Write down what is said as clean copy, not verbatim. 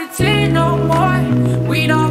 pretend no more. We don't